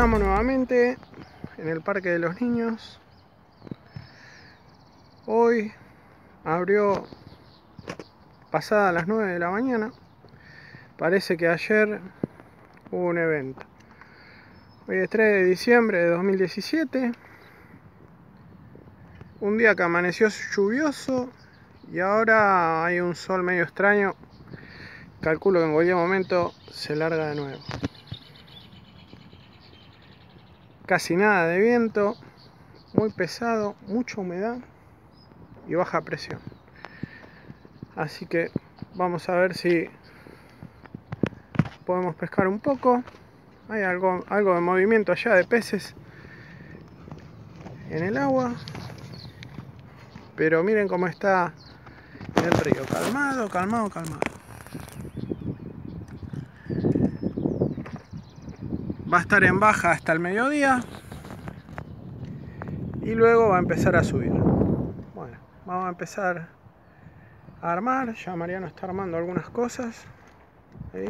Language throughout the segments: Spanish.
Estamos nuevamente en el Parque de los Niños. Hoy abrió pasada las 9 de la mañana. Parece que ayer hubo un evento. Hoy es 3 de diciembre de 2017. Un día que amaneció lluvioso y ahora hay un sol medio extraño. Calculo que en cualquier momento se larga de nuevo. Casi nada de viento, muy pesado, mucha humedad y baja presión. Así que vamos a ver si podemos pescar un poco. Hay algo de movimiento allá de peces en el agua. Pero miren cómo está el río, calmado, calmado, calmado. Va a estar en baja hasta el mediodía y luego va a empezar a subir. Bueno, vamos a empezar a armar. Ya Mariano está armando algunas cosas. Ahí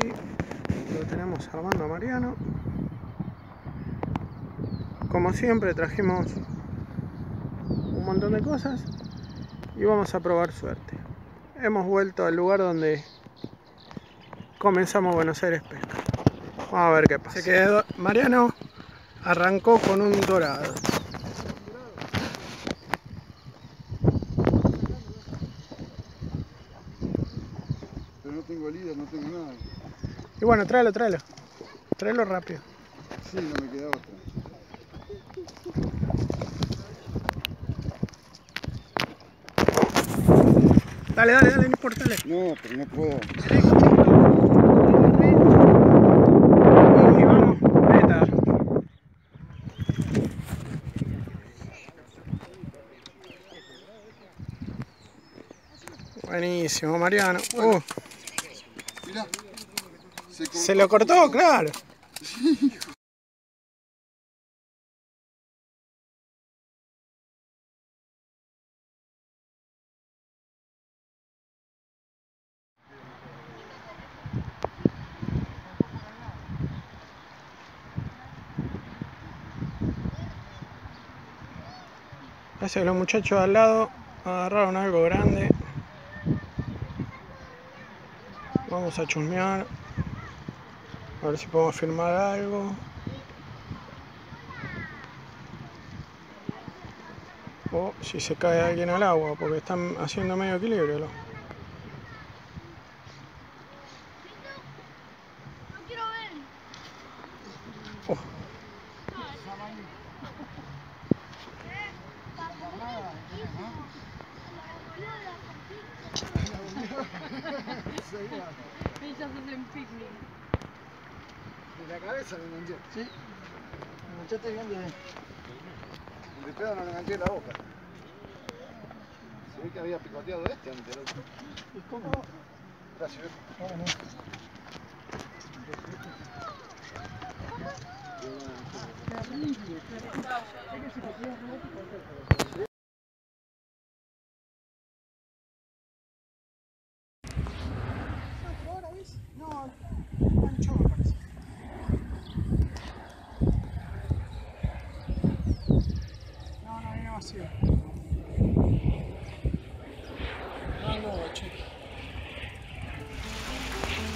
lo tenemos armando a Mariano. Como siempre trajimos un montón de cosas y vamos a probar suerte. Hemos vuelto al lugar donde comenzamos Buenos Aires Pesca. Vamos a ver qué pasa. Se quedó. Mariano arrancó con un dorado. Pero no tengo líder, no tengo nada. Y bueno, tráelo. Tráelo rápido. Sí, no me queda otra. Dale, no importa. No, pero no puedo. Buenísimo, Mariano. Bueno, mirá, se lo cortó, claro. Parece que los muchachos de al lado agarraron algo grande. Vamos a chusmear, a ver si podemos filmar algo. O si se cae alguien al agua, porque están haciendo medio equilibrio. No quiero ver. Ellas hacen picnic. De la cabeza me manché. Sí. Me manchaste bien de pedo, no le manché la boca. Se ve que había picoteado este antes del otro. ¿Y cómo? Gracias. Ah, no. Terrible.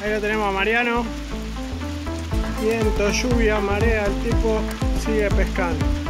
Ahí lo tenemos a Mariano. Viento, lluvia, marea, el tipo sigue pescando.